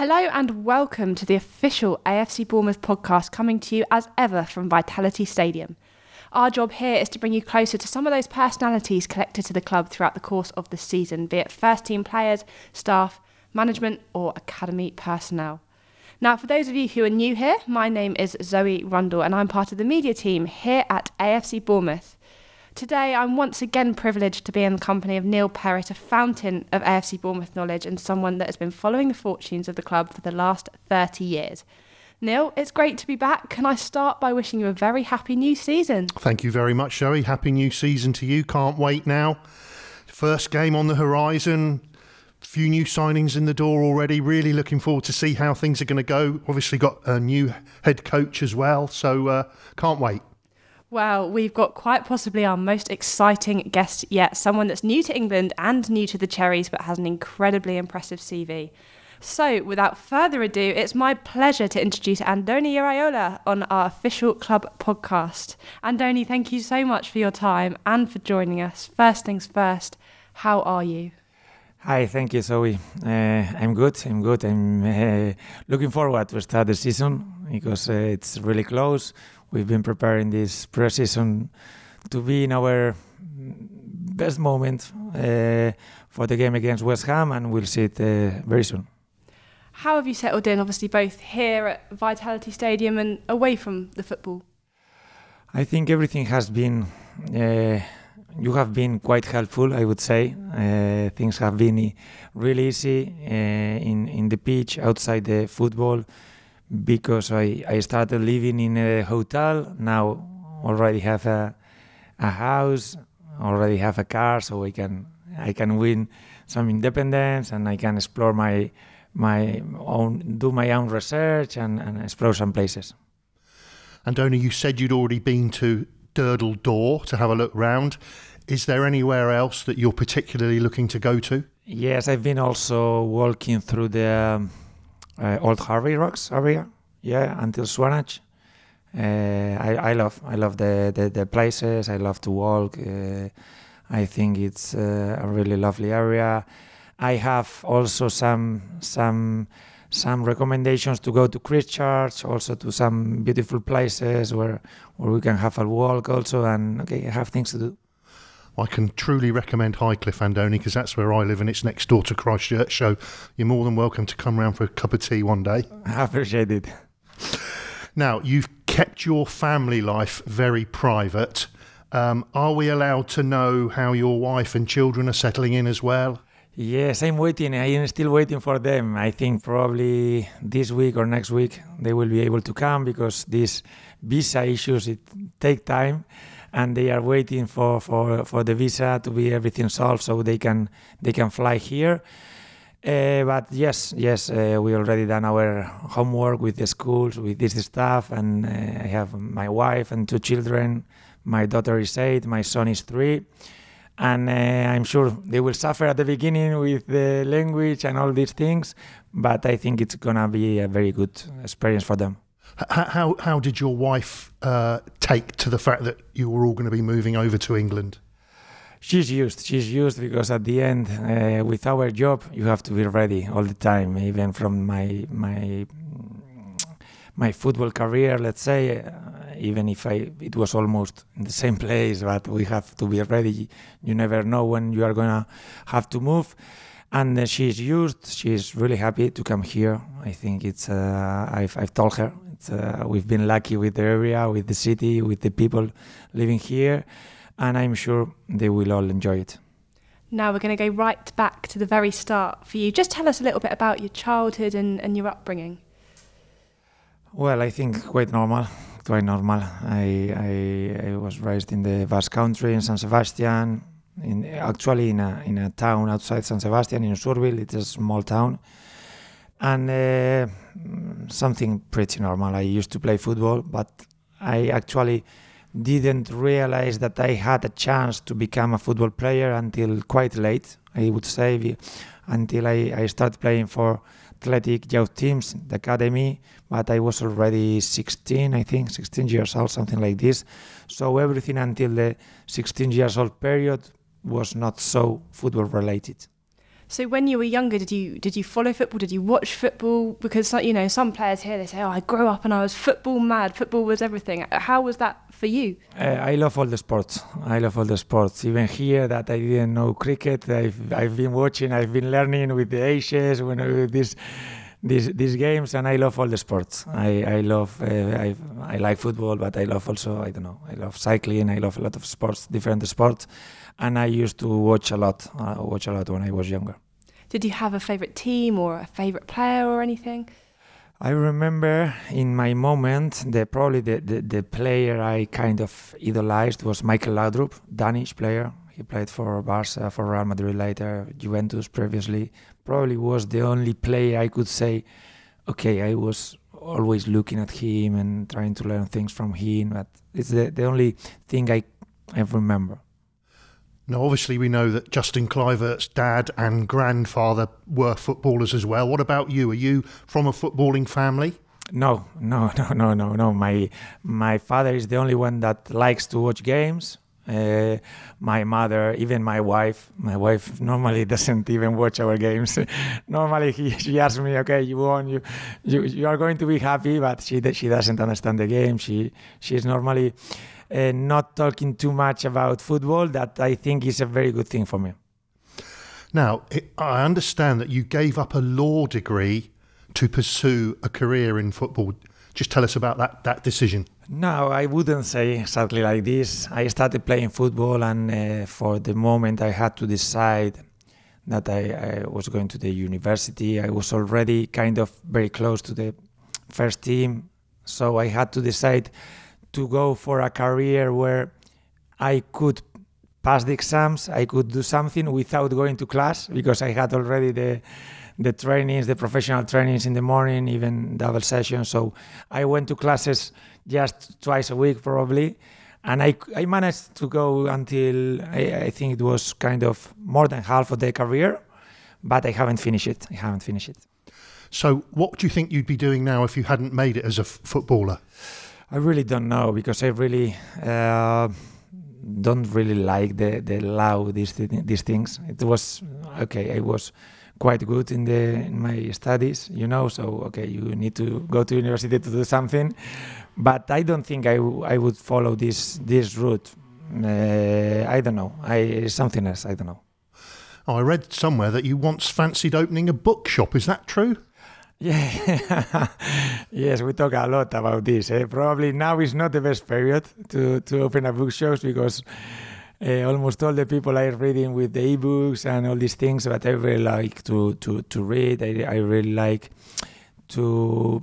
Hello and welcome to the official AFC Bournemouth podcast, coming to you as ever from Vitality Stadium. Our job here is to bring you closer to some of those personalities collected to the club throughout the course of the season, be it first team players, staff, management or academy personnel. Now, for those of you who are new here, my name is Zoe Rundle and I'm part of the media team here at AFC Bournemouth. Today, I'm once again privileged to be in the company of Neil Perrett, a fountain of AFC Bournemouth knowledge and someone that has been following the fortunes of the club for the last 30 years. Neil, it's great to be back. Can I start by wishing you a very happy new season? Thank you very much, Zoe. Happy new season to you. Can't wait now. First game on the horizon. Few new signings in the door already. Really looking forward to see how things are going to go. Obviously got a new head coach as well, so can't wait. Well, we've got quite possibly our most exciting guest yet, someone that's new to England and new to the Cherries, but has an incredibly impressive CV. So, without further ado, it's my pleasure to introduce Andoni Iraola on our official club podcast. Andoni, thank you so much for your time and for joining us. First things first, how are you? Hi, thank you, Zoe. I'm good. I'm looking forward to start the season because it's really close. We've been preparing this pre-season to be in our best moment for the game against West Ham, and we'll see it very soon. How have you settled in, obviously, both here at Vitality Stadium and away from the football? I think everything has been... You have been quite helpful, I would say. Things have been really easy in the pitch, outside the football, because I started living in a hotel. Now already have a house, already have a car, so I can win some independence and I can explore do my own research and explore some places. Andoni, you said you'd already been to Durdle Door to have a look round. Is there anywhere else that you're particularly looking to go to? Yes, I've been also walking through the Old Harvey Rocks area, yeah, until Swanage. I love the places. I love to walk. I think it's a really lovely area. I have also some recommendations to go to Christchurch, also to some beautiful places where we can have a walk also, and okay, I have things to do. I can truly recommend Highcliffe, Andoni, because that's where I live and it's next door to Christchurch, so you're more than welcome to come round for a cup of tea one day. I appreciate it. Now, you've kept your family life very private. Are we allowed to know how your wife and children are settling in as well? Yes, I'm waiting. I am still waiting for them. I think probably this week or next week they will be able to come, because these visa issues, it take time, and they are waiting for the visa to be everything solved so they can fly here. But yes, we already done our homework with the schools, with this stuff, and I have my wife and two children. My daughter is 8, my son is 3. And I'm sure they will suffer at the beginning with the language and all these things, but I think it's going to be a very good experience for them. How did your wife take to the fact that you were all going to be moving over to England? She's used, because at the end, with our job, you have to be ready all the time. Even from my football career, let's say, even if it was almost in the same place, but we have to be ready. You never know when you are going to have to move. And she's really happy to come here. I think it's, I've told her, it's, we've been lucky with the area, with the city, with the people living here, and I'm sure they will all enjoy it. Now we're going to go right back to the very start for you. Just tell us a little bit about your childhood and your upbringing. Well, I think quite normal. I was raised in the Basque Country, in San Sebastian, in a town outside San Sebastian, in Zurbil. It's a small town, and something pretty normal. I used to play football, but I actually didn't realize that I had a chance to become a football player until quite late, I would say, until I started playing for Athletic youth teams, the academy, but I was already 16 years old, something like this. So everything until the 16 years old period was not so football related. So when you were younger, did you follow football? Did you watch football? Because, you know, some players here, they say, oh, I grew up and I was football mad. Football was everything. How was that for you? I love all the sports. I love all the sports. Even here that I didn't know cricket, I've been watching, I've been learning with the ages, with these games, and I love all the sports. I like football, but I love also, I don't know, I love cycling, I love a lot of sports, different sports. And I used to watch a lot when I was younger. Did you have a favorite team or a favorite player or anything? I remember in my moment, probably the player I kind of idolized was Michael Laudrup, Danish player. He played for Barca, for Real Madrid later, Juventus previously. Probably was the only player I could say, okay, I was always looking at him and trying to learn things from him, but it's the only thing I remember. Now, obviously, we know that Justin Kluivert's dad and grandfather were footballers as well. What about you? Are you from a footballing family? No. My father is the only one that likes to watch games. My mother, even my wife normally doesn't even watch our games. Normally, she asks me, "Okay, you won. You are going to be happy," but she doesn't understand the game. She's normally not talking too much about football. That I think is a very good thing for me. Now, I understand that you gave up a law degree to pursue a career in football. Just tell us about that decision. No, I wouldn't say exactly like this. I started playing football, and for the moment I had to decide that I was going to the university. I was already kind of very close to the first team, so I had to decide to go for a career where I could pass the exams, I could do something without going to class, because I had already the trainings, the professional trainings in the morning, even double sessions. So I went to classes just twice a week probably, and I managed to go until I think it was kind of more than half of the career, but I haven't finished it. So what do you think you'd be doing now if you hadn't made it as a footballer? I really don't know, because I really don't really like the law, these things. It was okay. I was quite good in my studies, you know. So okay, you need to go to university to do something, but I don't think I would follow this route. I don't know. Something else. I don't know. Oh, I read somewhere that you once fancied opening a bookshop. Is that true? Yeah, yes, we talk a lot about this. Probably now is not the best period to open a bookshop, because almost all the people are reading with the e-books and all these things. But I really like to read. I really like to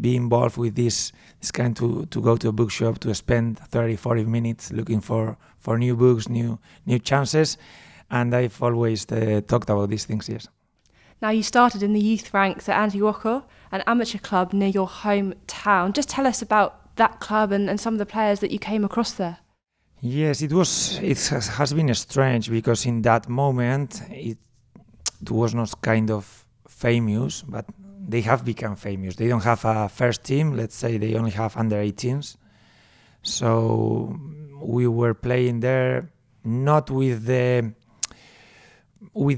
be involved with this kind, to go to a bookshop, to spend 30, 40 minutes looking for new books, new chances. And I've always talked about these things, yes. Now, you started in the youth ranks at Antiguoko, an amateur club near your hometown. Just tell us about that club and some of the players that you came across there. Yes, it has been strange, because in that moment it was not kind of famous, but they have become famous. They don't have a first team. Let's say they only have under-18s. So we were playing there not with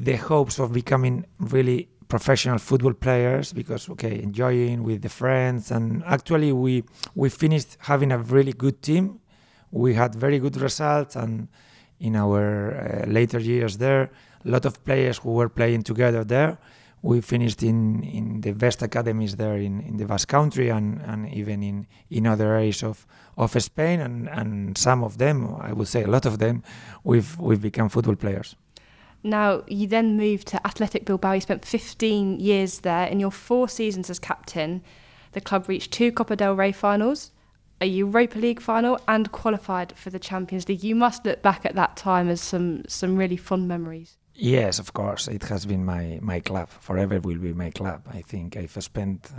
the hopes of becoming really professional football players, because okay, enjoying with the friends, and actually we finished having a really good team. We had very good results, and in our later years there, a lot of players who were playing together there, we finished in the best academies there in the Basque Country, and even in other areas of Spain, and some of them, I would say a lot of them, we've become football players. Now, you then moved to Athletic Bilbao. You spent 15 years there. In your 4 seasons as captain, the club reached 2 Copa del Rey finals, a Europa League final, and qualified for the Champions League. You must look back at that time as some really fond memories. Yes, of course. It has been my club. Forever will be my club. I think I've spent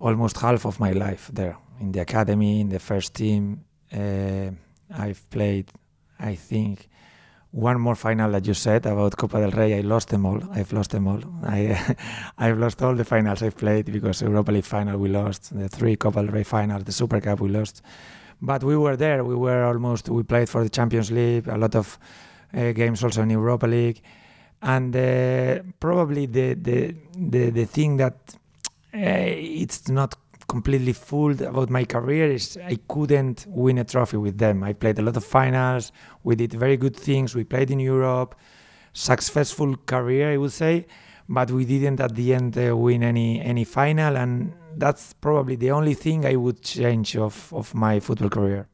almost half of my life there, in the academy, in the first team. I've played, I think, one more final that you said about Copa del Rey. I lost them all. I've lost them all. I've lost all the finals I've played, because Europa League final we lost, the 3 Copa del Rey finals, the Super Cup we lost. But we were there. We played for the Champions League, a lot of games also in Europa League. And probably the thing that it's not completely fooled about my career is I couldn't win a trophy with them. I played a lot of finals. We did very good things. We played in Europe. Successful career, I would say, but we didn't at the end win any final, and that's probably the only thing I would change of my football career.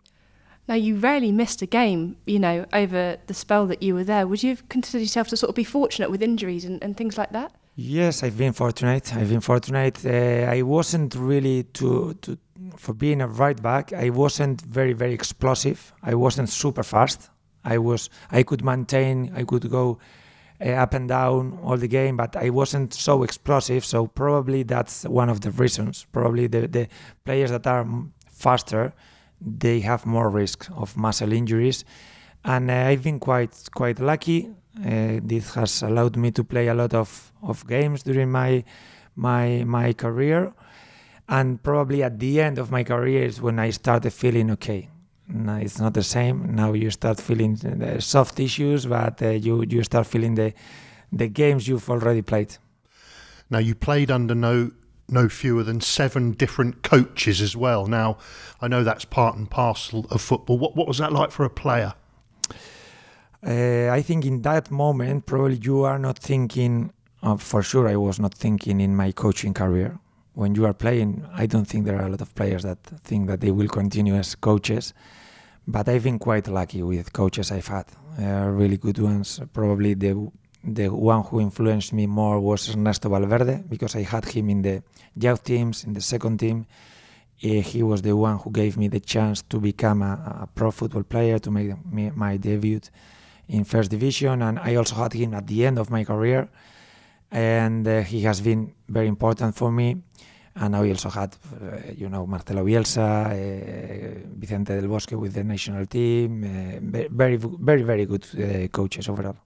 Now, you rarely missed a game, you know, over the spell that you were there. Would you have considered yourself to sort of be fortunate with injuries and things like that? Yes, I've been fortunate. I've been fortunate. I wasn't really for being a right back, I wasn't very, very explosive. I wasn't super fast. I could maintain, I could go up and down all the game, but I wasn't so explosive. So probably that's one of the reasons. Probably the players that are faster, they have more risk of muscle injuries. And I've been quite lucky. This has allowed me to play a lot of games during my career. And probably at the end of my career is when I started feeling okay. No, it's not the same. Now you start feeling the soft tissues, but you start feeling the games you've already played. Now, you played under no fewer than 7 different coaches as well. Now, I know that's part and parcel of football. What was that like for a player? I think in that moment, probably you are not thinking, for sure I was not thinking in my coaching career. When you are playing, I don't think there are a lot of players that think that they will continue as coaches, but I've been quite lucky with coaches I've had, really good ones. Probably the one who influenced me more was Ernesto Valverde, because I had him in the youth teams, in the second team. He was the one who gave me the chance to become a pro football player, to make my debut in first division, and I also had him at the end of my career. And he has been very important for me. And I also had, you know, Marcelo Bielsa, Vicente del Bosque with the national team, very, very, very good coaches overall.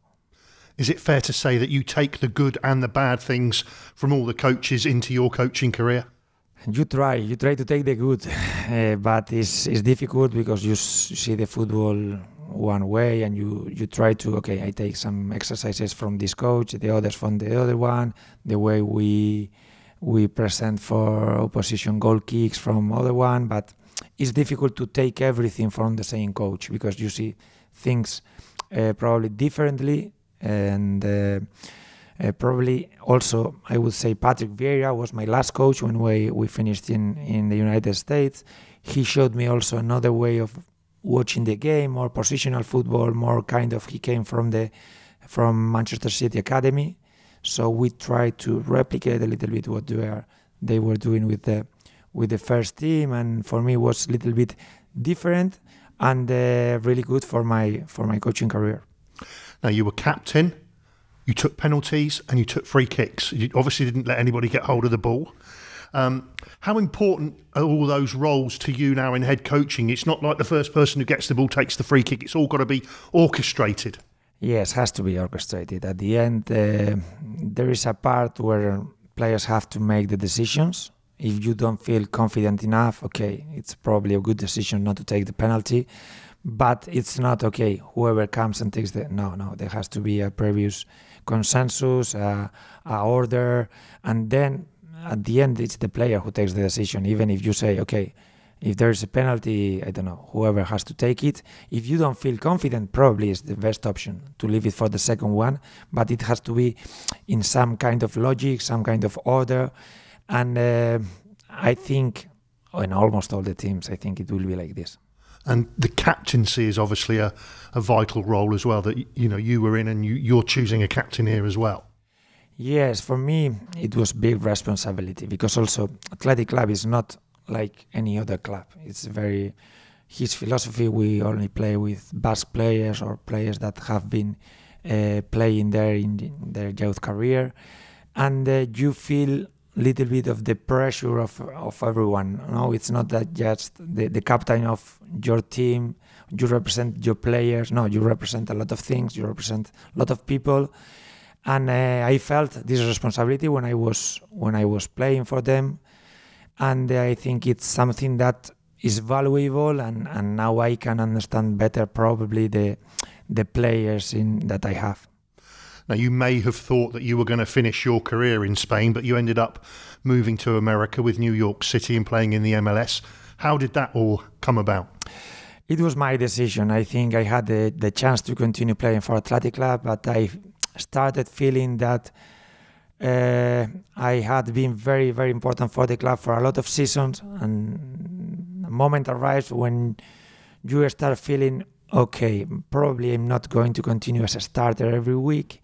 Is it fair to say that you take the good and the bad things from all the coaches into your coaching career? You try to take the good, but it's difficult because you see the football one way, and you try to, okay, I take some exercises from this coach, the others from the other one, the way we present for opposition goal kicks from other one, but it's difficult to take everything from the same coach because you see things probably differently. And probably also I would say Patrick Vieira was my last coach when we finished in the United States. He showed me also another way of watching the game, more positional football, more kind of, he came from Manchester City Academy, so we tried to replicate a little bit what they were doing with the first team, and for me it was a little bit different and really good for my coaching career. Now, you were captain, you took penalties and you took free kicks. You obviously didn't let anybody get hold of the ball. How important are all those roles to you now in head coaching? It's not like the first person who gets the ball takes the free kick. It's all got to be orchestrated. Yes, has to be orchestrated. At the end, there is a part where players have to make the decisions. If you don't feel confident enough, okay, it's probably a good decision not to take the penalty. But it's not, okay, whoever comes and takes the... No, there has to be a previous consensus, a order, and then... At the end, it's the player who takes the decision. Even if you say, okay, if there is a penalty, I don't know, whoever has to take it. If you don't feel confident, probably is the best option to leave it for the second one. But it has to be in some kind of logic, some kind of order. And I think in almost all the teams, I think it will be like this. And the captaincy is obviously a vital role as well, that, you know, you were in, and you're choosing a captain here as well. Yes, for me, it was big responsibility, because also Athletic Club is not like any other club. It's very, his philosophy, we only play with Basque players or players that have been playing there in their youth career. And you feel a little bit of the pressure of everyone. No, it's not that just the captain of your team, you represent your players. No, you represent a lot of things, you represent a lot of people. And I felt this responsibility when I was playing for them, and I think it's something that is valuable, and now I can understand better probably the players that I have. Now, you may have thought that you were going to finish your career in Spain, but you ended up moving to America with New York City and playing in the MLS. How did that all come about? It was my decision. I think I had the chance to continue playing for Athletic Club, but I started feeling that I had been very, very important for the club for a lot of seasons, and a moment arrives when you start feeling, okay, probably I'm not going to continue as a starter every week.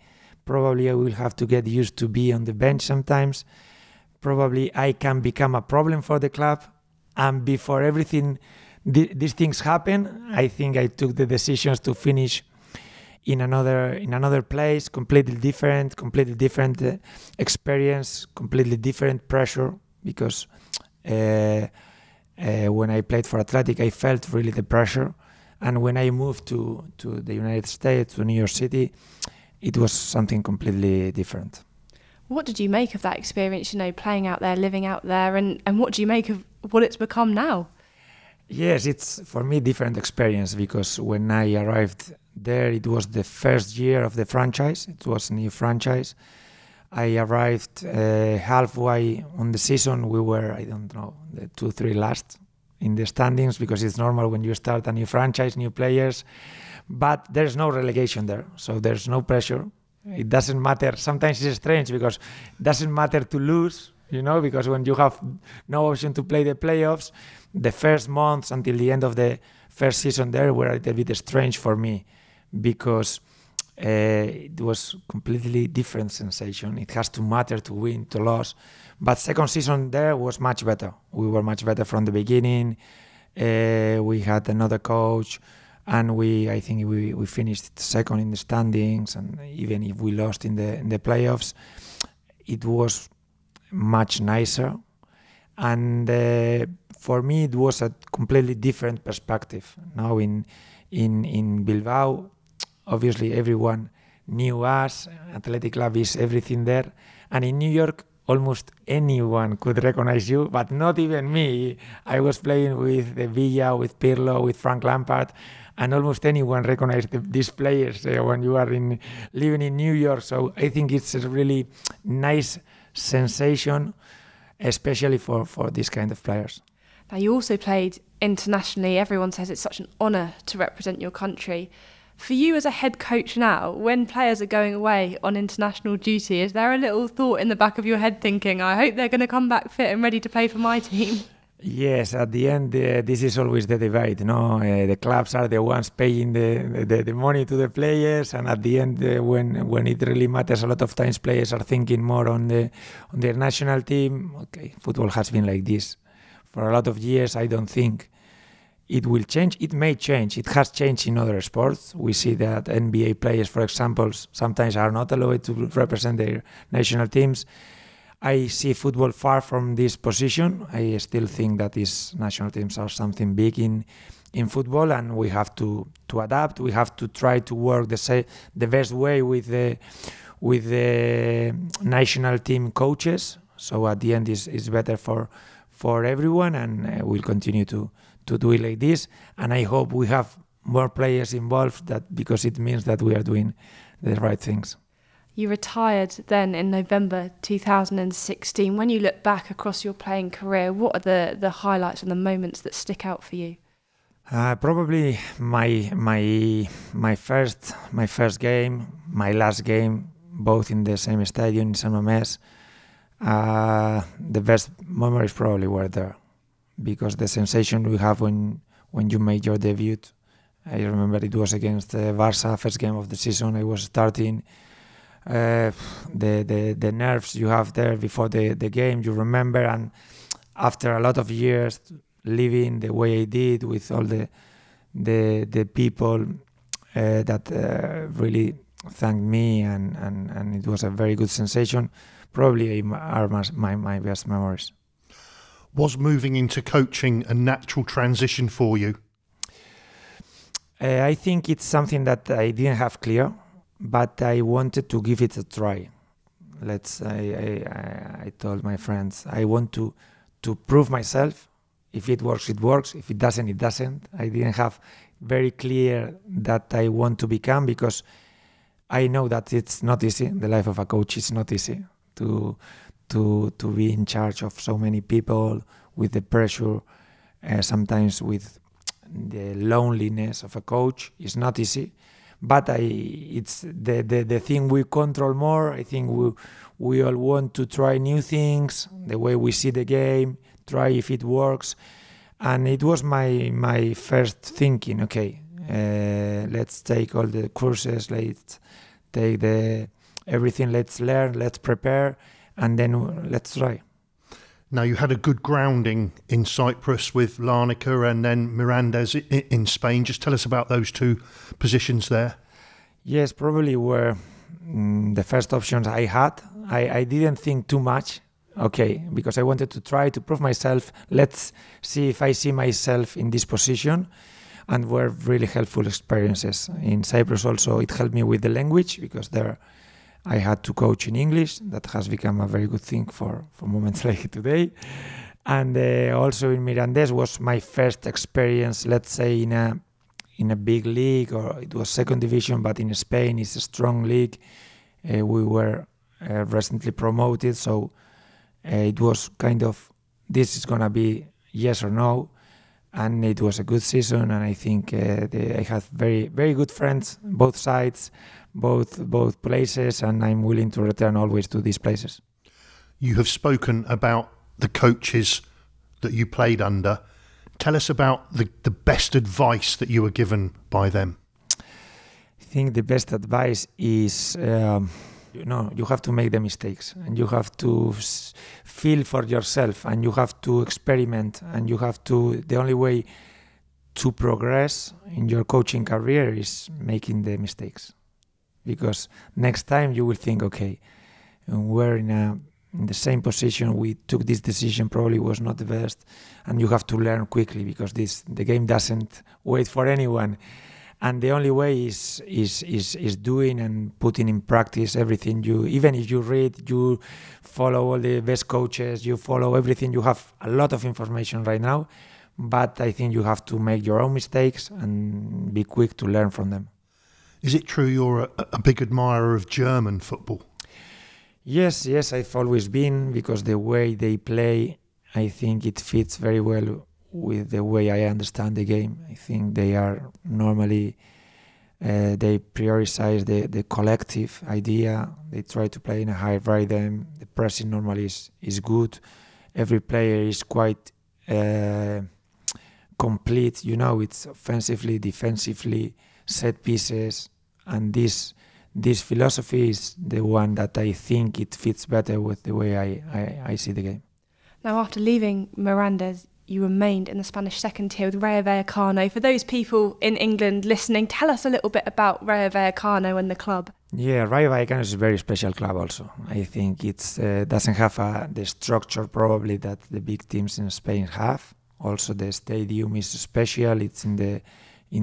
Probably I will have to get used to be on the bench sometimes. Probably I can become a problem for the club. And before everything, these things happen, I think I took the decisions to finish in another place, completely different experience, completely different pressure, because when I played for Athletic, I felt really the pressure. And when I moved to the United States, to New York City, it was something completely different. What did you make of that experience, you know, playing out there, living out there, and what do you make of what it's become now? Yes, it's, for me, different experience, because when I arrived there, it was the first year of the franchise. It was a new franchise. I arrived halfway on the season. We were, I don't know, the 2-3 last in the standings, because it's normal when you start a new franchise, new players, but there's no relegation there, so there's no pressure. It doesn't matter. Sometimes it's strange because it doesn't matter to lose, you know, because when you have no option to play the playoffs, the first months until the end of the first season there were a little bit strange for me, because it was completely different sensation. It has to matter to win, to lose. But second season there was much better. We were much better from the beginning. We had another coach, and I think we finished second in the standings. And even if we lost in the playoffs, it was much nicer. And for me, it was a completely different perspective. Now in Bilbao, obviously, everyone knew us. Athletic Club is everything there. And in New York, almost anyone could recognize you, but not even me. I was playing with Villa, with Pirlo, with Frank Lampard, and almost anyone recognized these players when you are living in New York. So I think it's a really nice sensation, especially for these kind of players. Now, you also played internationally. Everyone says it's such an honor to represent your country. For you as a head coach now, when players are going away on international duty, is there a little thought in the back of your head thinking, I hope they're going to come back fit and ready to play for my team? Yes, at the end, this is always the debate. No, the clubs are the ones paying the money to the players, and at the end, when it really matters, a lot of times players are thinking more on their national team. Okay, football has been like this for a lot of years. I don't think it will change. It may change. It has changed in other sports. We see that NBA players, for example, sometimes are not allowed to represent their national teams. I see football far from this position. I still think that these national teams are something big in football, and we have to adapt. We have to try to work the best way with the national team coaches. So at the end, it's better for everyone, and we'll continue to do it like this, and I hope we have more players involved, that because it means that we are doing the right things. You retired then in November 2016. When you look back across your playing career, what are the highlights and the moments that stick out for you? Probably my first game, my last game, both in the same stadium in San Mamés. The best memories probably were there, because the sensation we have when you made your debut. I remember it was against Barça, first game of the season. I was starting. The nerves you have there before the game, you remember, and after a lot of years living the way I did with all the people that really thanked me, and it was a very good sensation. Probably are my best memories. Was moving into coaching a natural transition for you? I think it's something that I didn't have clear, but I wanted to give it a try. I told my friends, I want to prove myself. If it works, it works. If it doesn't, it doesn't. I didn't have very clear that I want to become, because I know that it's not easy. The life of a coach is not easy to be in charge of so many people, with the pressure, sometimes with the loneliness of a coach. It's not easy. But it's the thing we control more. I think we all want to try new things, the way we see the game, try if it works. And it was my first thinking, okay, let's take all the courses, let's take everything, let's learn, let's prepare, and then let's try. Now, you had a good grounding in Cyprus with Larnaca and then Mirandés in Spain. Just tell us about those two positions there. Yes, probably were the first options I had. I didn't think too much, okay, because I wanted to try to prove myself. Let's see if I see myself in this position. And were really helpful experiences. In Cyprus also, it helped me with the language, because there I had to coach in English. That has become a very good thing for moments like today. And also in Mirandés was my first experience, let's say, in a big league, or it was second division, but in Spain it's a strong league. We were recently promoted, so it was kind of, this is going to be yes or no. And it was a good season, and I think I had very, very good friends, both sides, both places, and I'm willing to return always to these places. You have spoken about the coaches that you played under. Tell us about the best advice that you were given by them. I think the best advice is, you have to make the mistakes, and you have to feel for yourself, and you have to experiment, and you have to, the only way to progress in your coaching career is making the mistakes. Because next time you will think, okay, we're in the same position, we took this decision, probably was not the best, and you have to learn quickly, because the game doesn't wait for anyone. And the only way is doing and putting in practice everything you, even if you read, you follow all the best coaches, you follow everything, you have a lot of information right now, but I think you have to make your own mistakes and be quick to learn from them. Is it true you're a big admirer of German football? Yes, I've always been, because the way they play, I think it fits very well with the way I understand the game. I think they are normally, they prioritize the collective idea. They try to play in a high rhythm. The pressing normally is good. Every player is quite complete. You know, it's offensively, defensively, set pieces. And this philosophy is the one that I think it fits better with the way I see the game. Now, after leaving Mirandés, you remained in the Spanish second tier with Rayo Vallecano. For those people in England listening, tell us a little bit about Rayo Vallecano and the club. Yeah, Rayo Vallecano is a very special club also. I think it doesn't have the structure probably that the big teams in Spain have. Also the stadium is special. It's in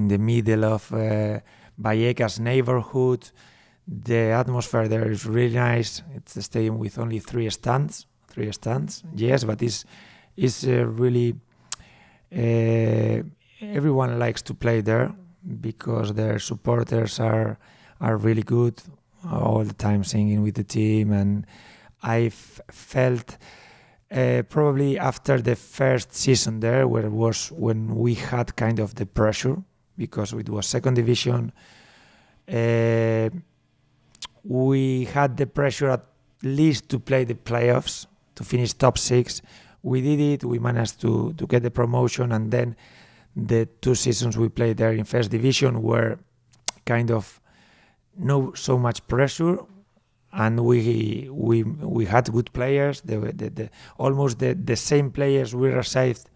the middle of Vallecas neighborhood. The atmosphere there is really nice. It's a stadium with only three stands. Yes, but it's really, everyone likes to play there, because their supporters are really good, all the time singing with the team. And I've felt probably after the first season there, where it was when we had kind of the pressure, because it was second division, we had the pressure at least to play the playoffs, to finish top 6. We did it, we managed to get the promotion, and then the two seasons we played there in first division were kind of no so much pressure, and we had good players. Almost the same players we received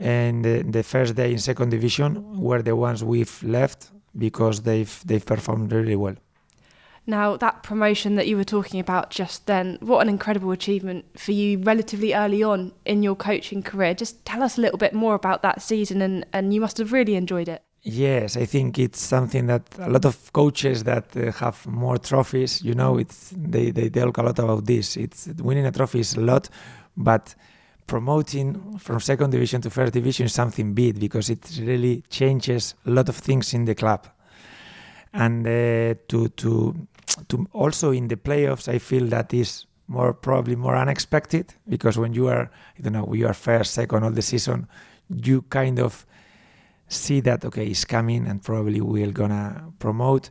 in the first day in second division were the ones we've left, because they've performed really well. Now, that promotion that you were talking about just then, what an incredible achievement for you relatively early on in your coaching career. Just tell us a little bit more about that season, and you must have really enjoyed it. Yes, I think it's something that a lot of coaches that have more trophies, you know, they talk a lot about this. It's winning a trophy is a lot, but promoting from second division to first division is something big, because it really changes a lot of things in the club. and to also in the playoffs, I feel that is probably more unexpected, because when you are, I don't know, you are first, second all the season, you kind of see that okay, it's coming and probably we're gonna promote.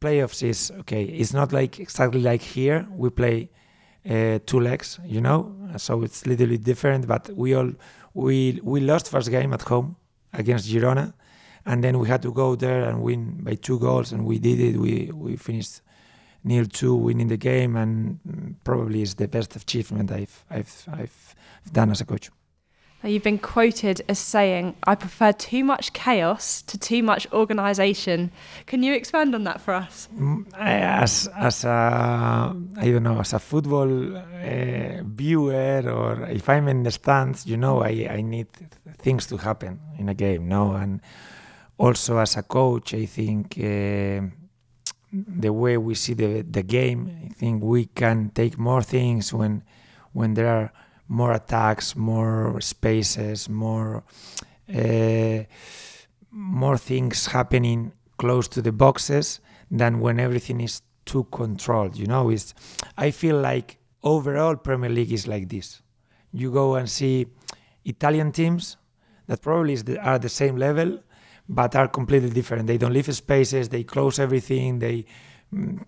Playoffs is okay. It's not like exactly like here we play two legs, you know, so it's a little bit different. But we lost first game at home against Girona, and then we had to go there and win by 2 goals, and we did it. We finished 0-2, winning the game, and probably is the best achievement I've done as a coach. Now you've been quoted as saying, "I prefer too much chaos to too much organisation." Can you expand on that for us? As a football viewer, or if I'm in the stands, you know, I need things to happen in a game, no? And also as a coach, I think the way we see the game, I think we can take more things when there are more attacks, more spaces, more things happening close to the boxes than when everything is too controlled. You know, it's, I feel like overall Premier League is like this. You go and see Italian teams that probably are the same level, but are completely different. They don't leave spaces, they close everything, they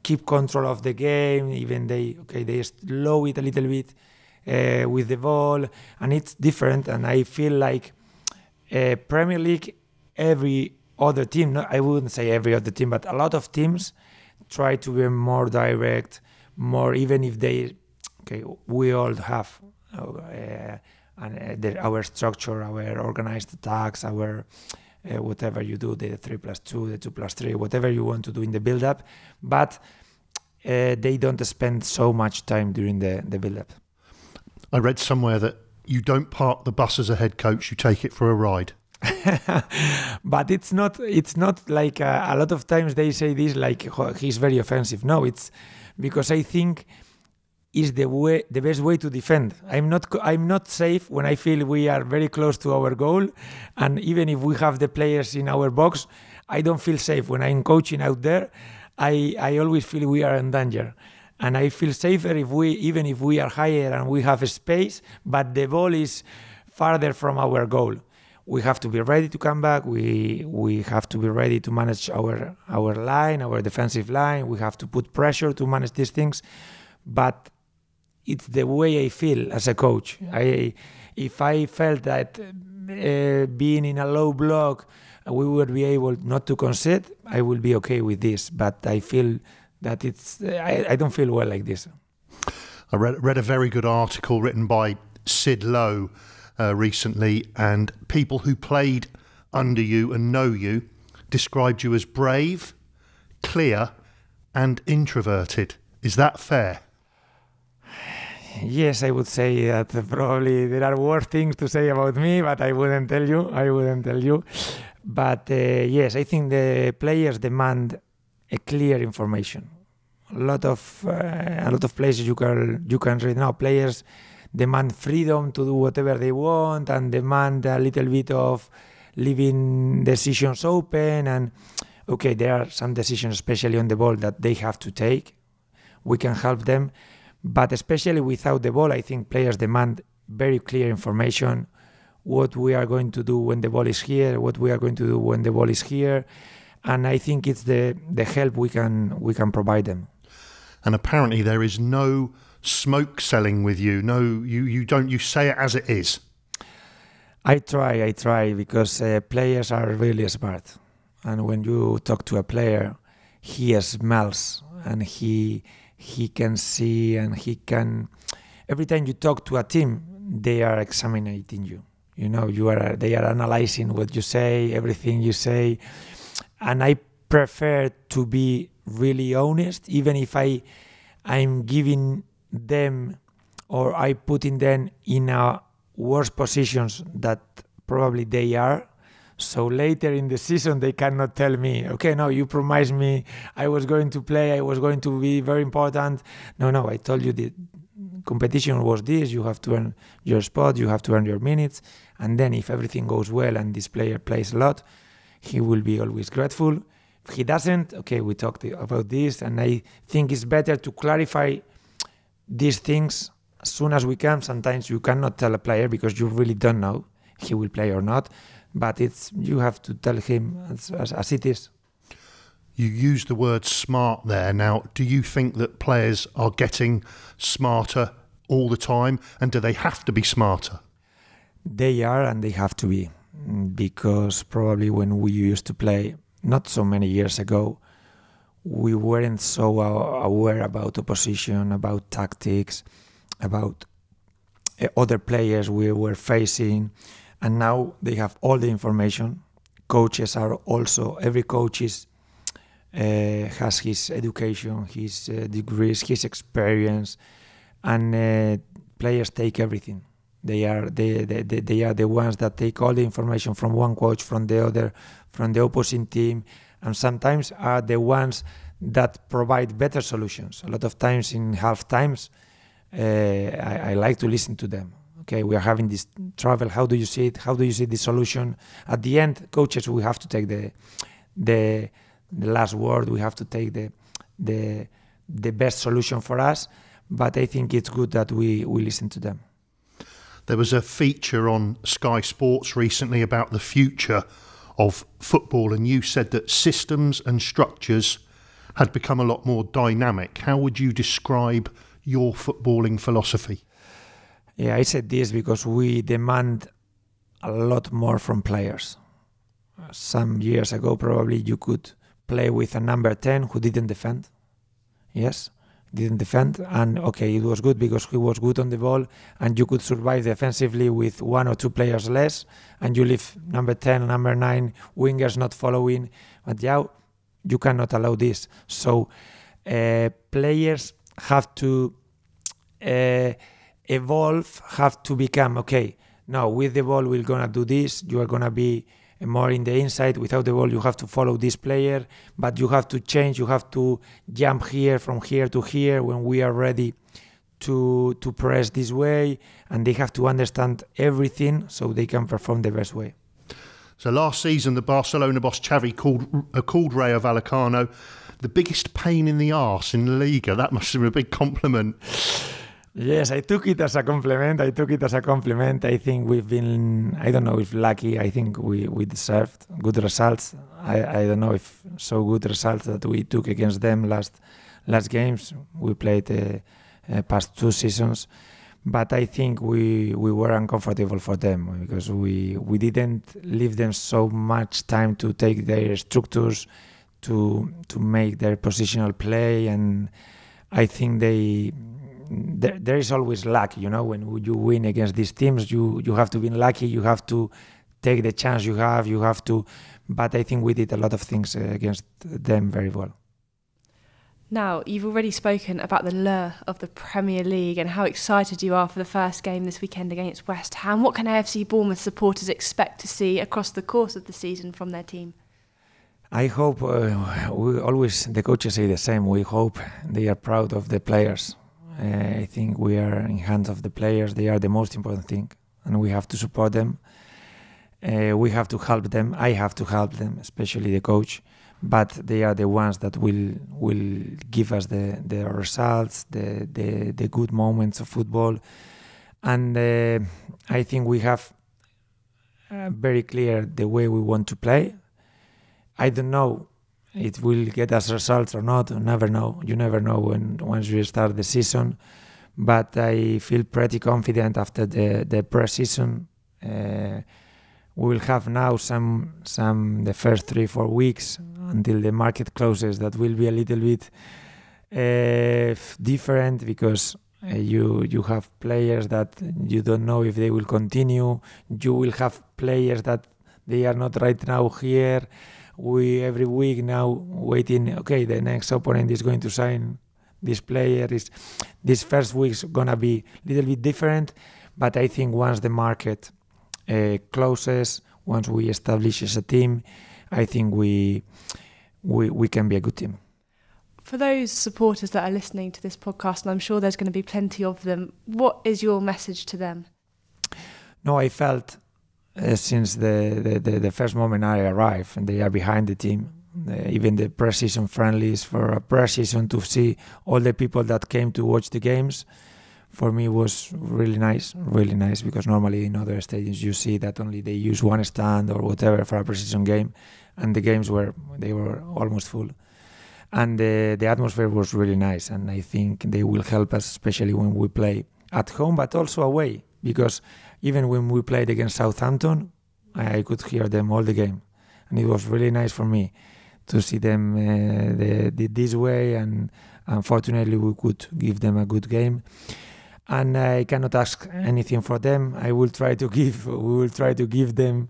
keep control of the game, even they slow it a little bit with the ball, and it's different. And I feel like Premier League, every other team, no, I wouldn't say every other team, but a lot of teams try to be more direct, more, even if they, okay, we all have our structure, our organized attacks, our whatever you do, the 3+2, the 2+3, whatever you want to do in the build-up, but they don't spend so much time during the build-up. I read somewhere that you don't park the bus as a head coach, you take it for a ride. But it's not like a lot of times they say this like, oh, he's very offensive. No, it's because I think is the best way to defend. I'm not safe when I feel we are very close to our goal, and even if we have the players in our box, I don't feel safe. When I'm coaching out there, I always feel we are in danger. And I feel safer even if we are higher and we have a space, but the ball is farther from our goal. We have to be ready to come back. We have to be ready to manage our line, our defensive line. We have to put pressure to manage these things. But it's the way I feel as a coach. If I felt that being in a low block, we would be able not to concede, I will be okay with this. But I feel that it's, I don't feel well like this. I read a very good article written by Sid Lowe recently, and people who played under you and know you described you as brave, clear and introverted. Is that fair? Yes, I would say that probably there are worse things to say about me, but I wouldn't tell you. But yes, I think the players demand a clear information. A lot of places you can read now, players demand freedom to do whatever they want and demand a little bit of leaving decisions open. And okay, there are some decisions, especially on the ball, that they have to take. We can help them. But especially without the ball, I think players demand very clear information, what we are going to do when the ball is here, what we are going to do when the ball is here. And I think it's the help we can provide them. And apparently there is no smoke selling with you. No, you say it as it is. I try, because players are really smart. And when you talk to a player, he smells and he can see, and he can, every time you talk to a team, they are examining you. You know, they are analyzing what you say, everything you say. And I prefer to be really honest, even if I'm giving them, or I putting them in a worse positions that probably they are. So later in the season, they cannot tell me, okay, no, you promised me I was going to play, I was going to be very important. No, I told you the competition was this, you have to earn your spot, you have to earn your minutes. And then if everything goes well and this player plays a lot, he will be always grateful If he doesn't, okay, we talked about this, and I think it's better to clarify these things as soon as we can. Sometimes you cannot tell a player because you really don't know if he will play or not, but it's, you have to tell him as it is. You used the word smart there. Now, do you think that players are getting smarter all the time, and do they have to be smarter? They are, and they have to be, because probably when we used to play not so many years ago, we weren't so aware about opposition, about tactics, about other players we were facing, and now they have all the information. Coaches are also, every coach is, has his education, his degrees, his experience, and players take everything. They are the ones that take all the information from one coach, from the other, from the opposing team, and sometimes are the ones that provide better solutions. A lot of times in half times, I like to listen to them. Okay, we are having this trouble. How do you see it? How do you see the solution? At the end, coaches, we have to take the last word. We have to take the best solution for us. But I think it's good that we listen to them. There was a feature on Sky Sports recently about the future of football, and you said that systems and structures had become a lot more dynamic. How would you describe your footballing philosophy? Yeah, I said this because we demand a lot more from players. Some years ago, probably you could play with a number 10 who didn't defend. Yes. Didn't defend, and okay, it was good because he was good on the ball, and you could survive defensively with one or two players less, and you leave number 10, number 9 wingers not following. But yeah, you cannot allow this. So players have to evolve, have to become, okay, now with the ball we're gonna do this, you are gonna be more in the inside, without the ball you have to follow this player, but you have to change, you have to jump here, from here to here, when we are ready to press this way, and they have to understand everything so they can perform the best way. So last season the Barcelona boss Xavi called Rayo Vallecano the biggest pain in the arse in La Liga. That must have been a big compliment. Yes, I took it as a compliment. I took it as a compliment. I think we've been, I don't know if lucky, I think we deserved good results. I don't know if so good results that we took against them last games. We played past two seasons, but I think we were uncomfortable for them because we didn't leave them so much time to take their structures, to make their positional play, and I think there is always luck, you know. When you win against these teams, you have to be lucky, you have to take the chance you have to, but I think we did a lot of things against them very well. Now, you've already spoken about the lure of the Premier League and how excited you are for the first game this weekend against West Ham. What can AFC Bournemouth supporters expect to see across the course of the season from their team? I hope, we always, the coaches say the same, we hope they are proud of the players. I think we are in hands of the players. They are the most important thing, and we have to support them. We have to help them. I have to help them, especially the coach. But they are the ones that will give us the results, the good moments of football. And I think we have very clear the way we want to play. I don't know. It will get us results or not, you never know. You never know once we start the season. But I feel pretty confident after the pre-season. We will have now the first 3-4 weeks until the market closes. That will be a little bit different because you have players that you don't know if they will continue. You will have players that they are not right now here. We every week now waiting, okay, the next opponent is going to sign this player. Is this first week's gonna be a little bit different, but I think once the market closes, once we establish as a team, I think we can be a good team. For those supporters that are listening to this podcast, and I'm sure there's going to be plenty of them, what is your message to them? No, I felt since the first moment I arrived, and they are behind the team, even the pre-season friendlies for a pre-season to see all the people that came to watch the games, for me was really nice, because normally in other stadiums you see that only they use one stand or whatever for a pre-season game, and the games were almost full. And the atmosphere was really nice, and I think they will help us, especially when we play at home, but also away, because even when we played against Southampton, I could hear them all the game. And it was really nice for me to see them this way, and unfortunately we could give them a good game. And I cannot ask anything for them. We will try to give them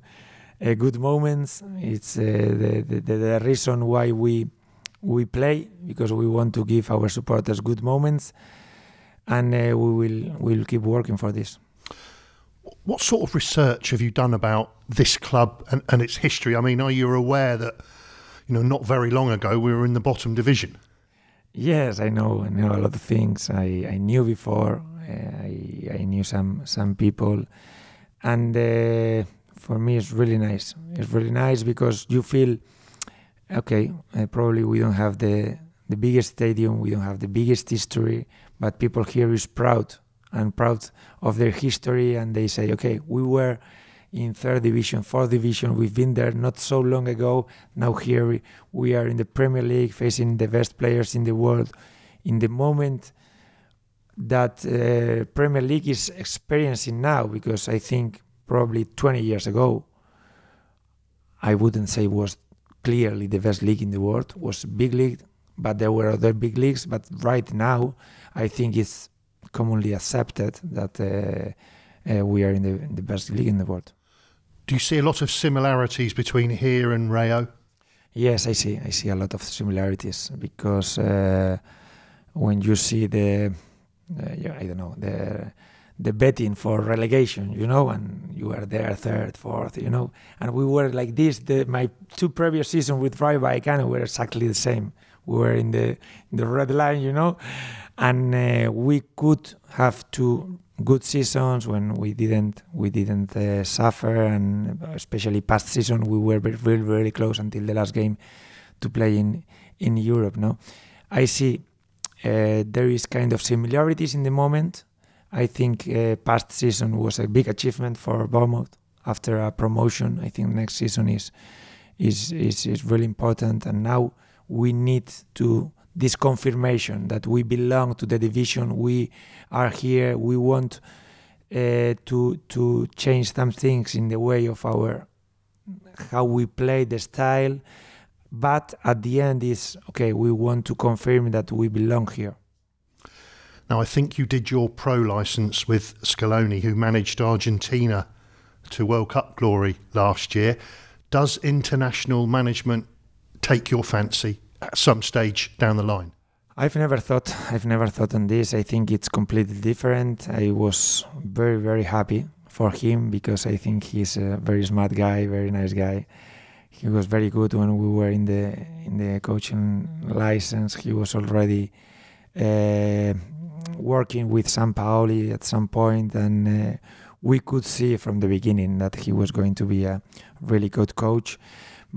good moments. It's the reason why we play, because we want to give our supporters good moments, and we'll keep working for this. What sort of research have you done about this club and its history? I mean, are you aware that, you know, not very long ago we were in the bottom division? Yes, I know a lot of things. I knew before. I knew some people, and for me it's really nice. It's really nice because you feel, okay, probably we don't have the biggest stadium, we don't have the biggest history, but people here is proud of their history, and they say, okay, we were in third division, fourth division, we've been there not so long ago, now here we are in the Premier League facing the best players in the world. In the moment that Premier League is experiencing now, because I think probably 20 years ago, I wouldn't say was clearly the best league in the world, was big league, but there were other big leagues. But right now, I think it's commonly accepted that we are in the best league in the world. Do you see a lot of similarities between here and Rayo? Yes, I see a lot of similarities, because when you see the betting for relegation, you know, and you are there third, fourth, you know, and we were like this. My two previous seasons with Rayo Vallecano were exactly the same. We were in the red line, you know, and we could have two good seasons when we didn't suffer, and especially past season we were very, very close until the last game to play in Europe. No, I see there is kind of similarities in the moment. I think past season was a big achievement for Bournemouth after a promotion. I think next season is really important, and now we need to this confirmation that we belong to the division, we are here, we want to change some things in the way of how we play, the style, but at the end is, okay, we want to confirm that we belong here. Now, I think you did your pro licence with Scaloni, who managed Argentina to World Cup glory last year. Does international management take your fancy at some stage down the line? I've never thought on this. I think it's completely different. I was very, very happy for him, because I think he's a very smart guy, very nice guy. He was very good when we were in the coaching license. He was already working with Sampaoli at some point, and we could see from the beginning that he was going to be a really good coach.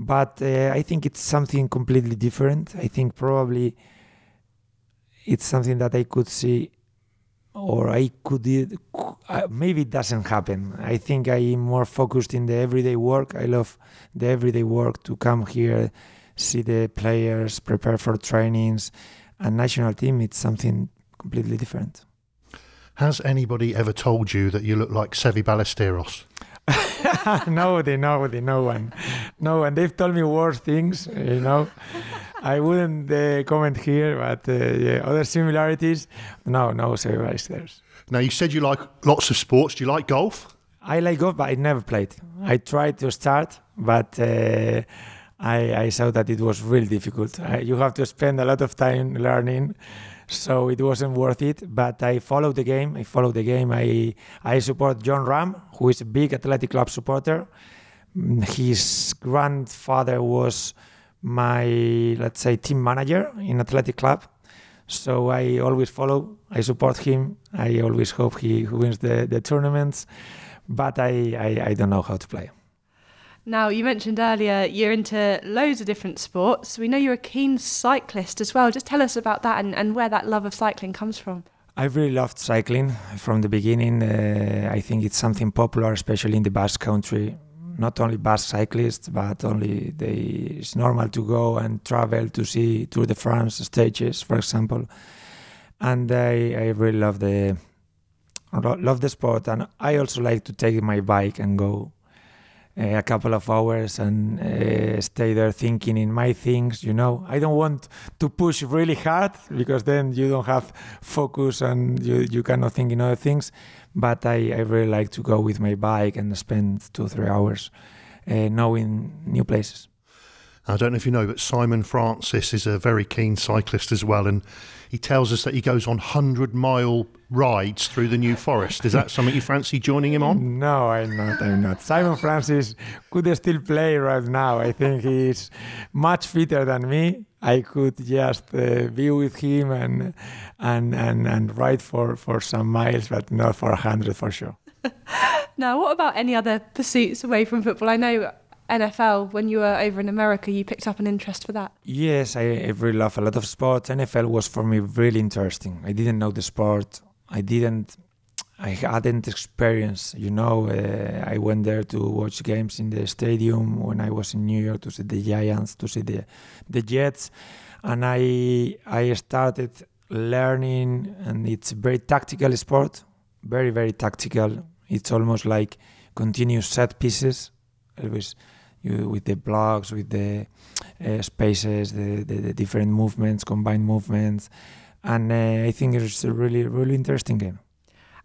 But I think it's something completely different. I think probably it's something that I could see, or I could maybe it doesn't happen. I think I am more focused in the everyday work. I love the everyday work, to come here, see the players, prepare for trainings, and national team, it's something completely different. Has anybody ever told you that you look like Xavi Ballesteros? No, they know, no one. No, and they've told me worse things, you know. I wouldn't comment here, but yeah, other similarities. No, similarities. Now, you said you like lots of sports. Do you like golf? I like golf, but I never played. I tried to start, but I saw that it was really difficult. You have to spend a lot of time learning, so it wasn't worth it. But I followed the game. I support John Ram, who is a big Athletic Club supporter. His grandfather was my, let's say, team manager in Athletic Club. So I always follow. I support him. I always hope he wins the tournaments. But I don't know how to play. Now, you mentioned earlier you're into loads of different sports. We know you're a keen cyclist as well. Just tell us about that and where that love of cycling comes from. I really loved cycling from the beginning. I think it's something popular, especially in the Basque Country. Not only Basque cyclists, but it's normal to go and travel to see Tour de France stages, for example. And I really love the sport. And I also like to take my bike and go a couple of hours and stay there thinking in my things, you know. I don't want to push really hard because then you don't have focus and you cannot think in other things. But I really like to go with my bike and spend 2 or 3 hours knowing new places. I don't know if you know, but Simon Francis is a very keen cyclist as well, and he tells us that he goes on 100-mile rides through the New Forest. Is that something you fancy joining him on? No, I'm not. Simon Francis could still play right now. I think he's much fitter than me. I could just be with him and ride for some miles, but not for 100 for sure. Now, what about any other pursuits away from football? I know NFL, when you were over in America, you picked up an interest for that. Yes, I really love a lot of sports. NFL was for me really interesting. I didn't know the sport. I hadn't experienced, you know. I went there to watch games in the stadium when I was in New York to see the Giants, to see the Jets. And I started learning, and it's a very tactical sport, very, very tactical. It's almost like continuous set pieces. Always with the blocks, with the spaces, the different movements, combined movements. And I think it's a really, really interesting game.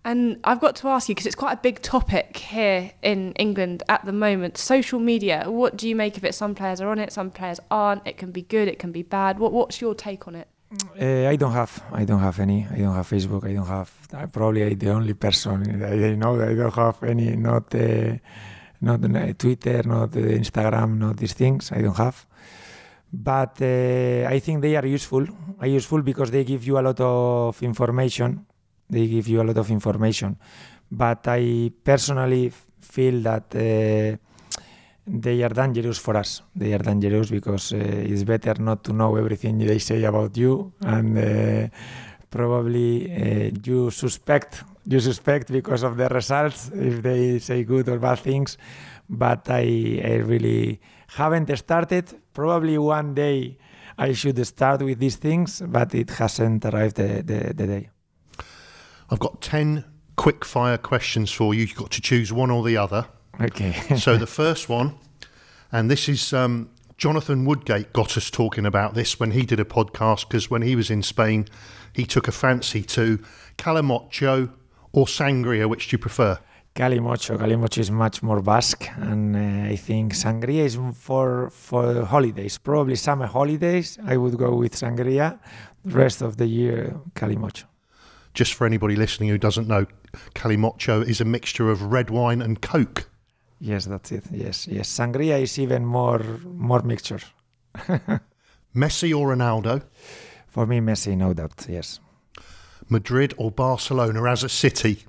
And I've got to ask you, because it's quite a big topic here in England at the moment, social media. What do you make of it? Some players are on it, some players aren't. It can be good, it can be bad. What's your take on it? I don't have any. I don't have Facebook. Probably I'm the only person I know that I don't have any, not Twitter, not Instagram, not these things. I don't have. But I think they are useful. Are useful because they give you a lot of information. But I personally feel that they are dangerous for us. They are dangerous because it's better not to know everything they say about you. And probably you suspect because of the results if they say good or bad things, but I really haven't started. Probably one day I should start with these things, but it hasn't arrived the day. I've got 10 quick fire questions for you. You've got to choose one or the other. Okay. So the first one, and this is Jonathan Woodgate got us talking about this when he did a podcast, because when he was in Spain, he took a fancy to Calimocho or sangria. Which do you prefer? Calimocho. Calimocho is much more Basque, and I think sangria is for holidays. Probably summer holidays, I would go with sangria. The rest of the year, Calimocho. Just for anybody listening who doesn't know, Calimocho is a mixture of red wine and Coke. Yes, that's it. Yes. Sangria is even more mixture. Messi or Ronaldo? For me, Messi, no doubt, yes. Madrid or Barcelona as a city?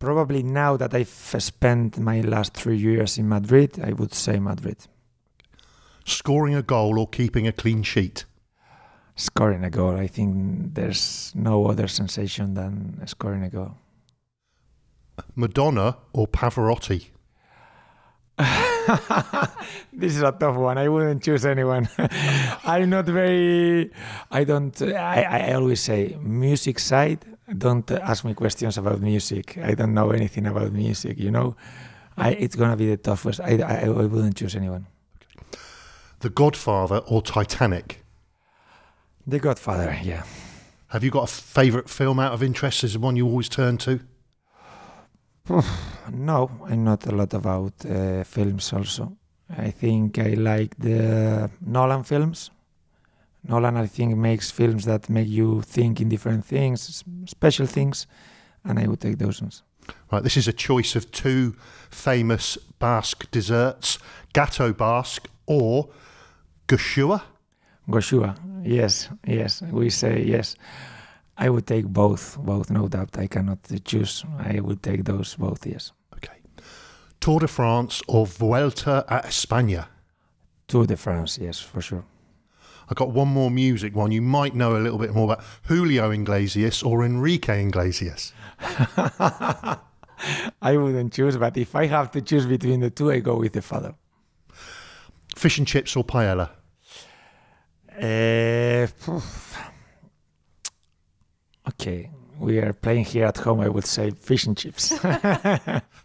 Probably now that I've spent my last 3 years in Madrid, I would say Madrid. Scoring a goal or keeping a clean sheet? Scoring a goal. I think there's no other sensation than scoring a goal. Madonna or Pavarotti? This is a tough one. I wouldn't choose anyone. I always say music side. Don't ask me questions about music. I don't know anything about music, you know. It's going to be the toughest. I wouldn't choose anyone. The Godfather or Titanic? The Godfather, yeah. Have you got a favourite film out of interest? Is the one you always turn to? No, I'm not a lot about films also. I think I like the Nolan films. Nolan, I think, makes films that make you think in different things, special things, and I would take those ones. Right, this is a choice of two famous Basque desserts, Gato Basque or Goshua. Goshua, yes, we say yes. I would take both, no doubt. I cannot choose. I would take those both, yes. Okay. Tour de France or Vuelta a España? Tour de France, yes, for sure. I got one more music one. You might know a little bit more about Julio Iglesias or Enrique Iglesias. I wouldn't choose, but if I have to choose between the two, I go with the father. Fish and chips or paella? Okay, we are playing here at home. I would say fish and chips.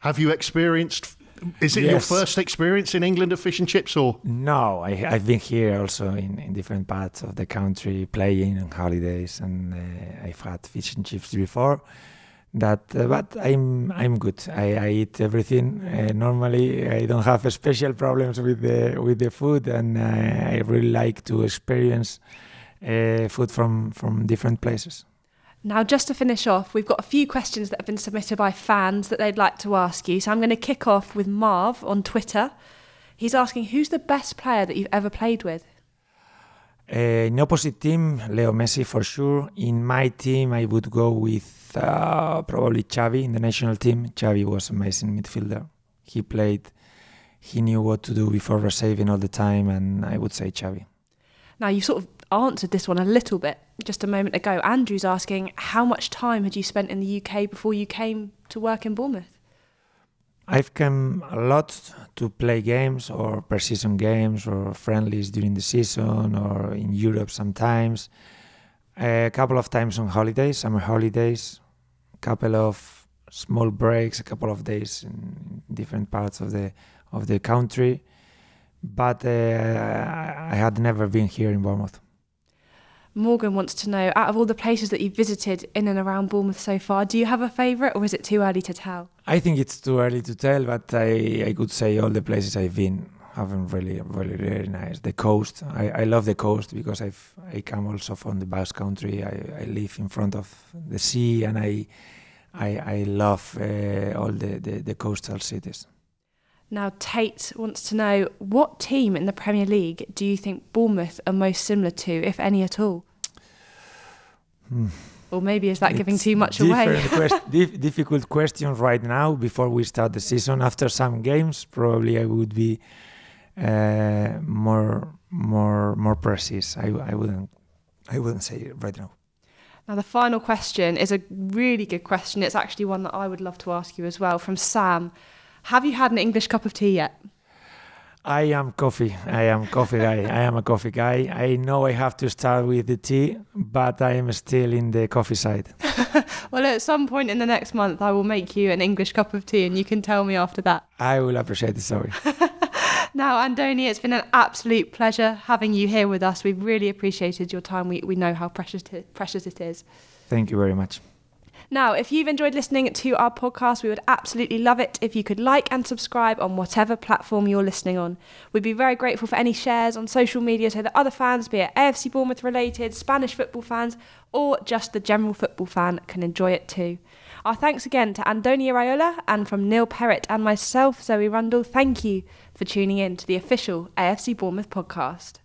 Have you experienced? Is it your first experience in England of fish and chips, or? No, I've been here also in different parts of the country playing on holidays, and I've had fish and chips before. That, but I'm good. I eat everything normally. I don't have special problems with the food, and I really like to experience food from different places. Now, just to finish off, we've got a few questions that have been submitted by fans that they'd like to ask you. So I'm going to kick off with Marv on Twitter. He's asking, who's the best player that you've ever played with? In opposite team, Leo Messi for sure. In my team, I would go with probably Xavi in the national team. Xavi was an amazing midfielder. He played, he knew what to do before receiving all the time, and I would say Xavi. Now, you sort of answered this one a little bit just a moment ago. Andrew's asking, how much time had you spent in the UK before you came to work in Bournemouth? I've come a lot to play games, or pre-season games, or friendlies during the season, or in Europe sometimes. A couple of times on holidays, summer holidays, a couple of small breaks, a couple of days in different parts of the country. But I had never been here in Bournemouth. Morgan wants to know, out of all the places that you've visited in and around Bournemouth so far, do you have a favourite, or is it too early to tell? I think it's too early to tell, but I could say all the places I've been have been really, really, really nice. The coast, I love the coast because I come also from the Basque Country. I live in front of the sea, and I love all the coastal cities. Now, Tate wants to know, what team in the Premier League do you think Bournemouth are most similar to, if any at all? Or maybe is that giving too much away? Difficult question right now before we start the season. After some games, probably I would be more precise. I wouldn't say it right now. Now, the final question is a really good question. It's actually one that I would love to ask you as well, from Sam. Have you had an English cup of tea yet? I am coffee guy. I am a coffee guy. I know I have to start with the tea, but I am still in the coffee side. Well, at some point in the next month, I will make you an English cup of tea, and you can tell me after that. I will appreciate it, sorry. Now, Andoni, it's been an absolute pleasure having you here with us. We've really appreciated your time. We know how precious it is. Thank you very much. Now, if you've enjoyed listening to our podcast, we would absolutely love it if you could like and subscribe on whatever platform you're listening on. We'd be very grateful for any shares on social media so that other fans, be it AFC Bournemouth related, Spanish football fans, or just the general football fan, can enjoy it too. Our thanks again to Andoni Iraola, and from Neil Perrett and myself, Zoe Rundle, thank you for tuning in to the official AFC Bournemouth podcast.